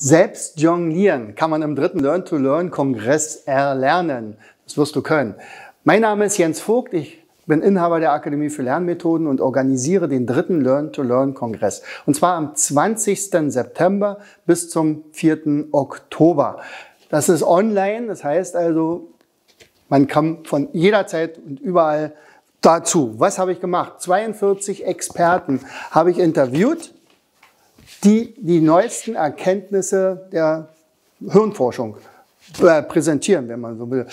Selbst jonglieren kann man im 3. Learn-to-Learn-Kongress erlernen. Das wirst du können. Mein Name ist Jens Vogt. Ich bin Inhaber der Akademie für Lernmethoden und organisiere den 3. Learn-to-Learn-Kongress. Und zwar am 20. September bis zum 4. Oktober. Das ist online. Das heißt also, man kann von jeder Zeit und überall dazu. Was habe ich gemacht? 42 Experten habe ich interviewt, die die neuesten Erkenntnisse der Hirnforschung präsentieren, wenn man so will.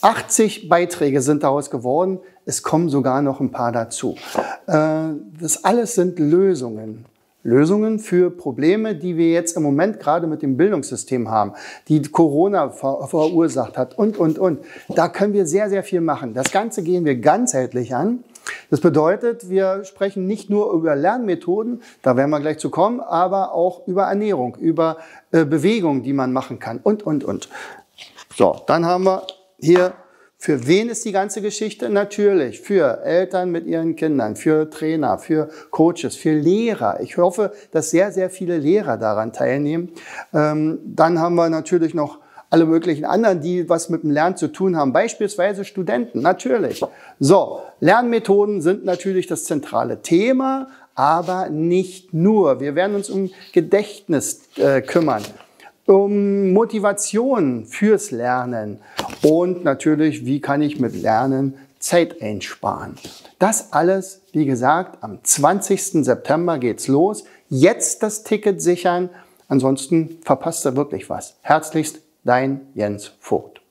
80 Beiträge sind daraus geworden. Es kommen sogar noch ein paar dazu. Das alles sind Lösungen. Lösungen für Probleme, die wir jetzt im Moment gerade mit dem Bildungssystem haben, die Corona verursacht hat und. Da können wir sehr, sehr viel machen. Das Ganze gehen wir ganzheitlich an. Das bedeutet, wir sprechen nicht nur über Lernmethoden, da werden wir gleich zu kommen, aber auch über Ernährung, über Bewegung, die man machen kann und. So, dann haben wir hier, für wen ist die ganze Geschichte? Natürlich für Eltern mit ihren Kindern, für Trainer, für Coaches, für Lehrer. Ich hoffe, dass sehr, sehr viele Lehrer daran teilnehmen. Dann haben wir natürlich noch alle möglichen anderen, die was mit dem Lernen zu tun haben, beispielsweise Studenten, natürlich. So, Lernmethoden sind natürlich das zentrale Thema, aber nicht nur. Wir werden uns um Gedächtnis kümmern, um Motivation fürs Lernen und natürlich, wie kann ich mit Lernen Zeit einsparen. Das alles, wie gesagt, am 20. September geht's los. Jetzt das Ticket sichern, ansonsten verpasst ihr wirklich was. Herzlichst, dein Jens Vogt.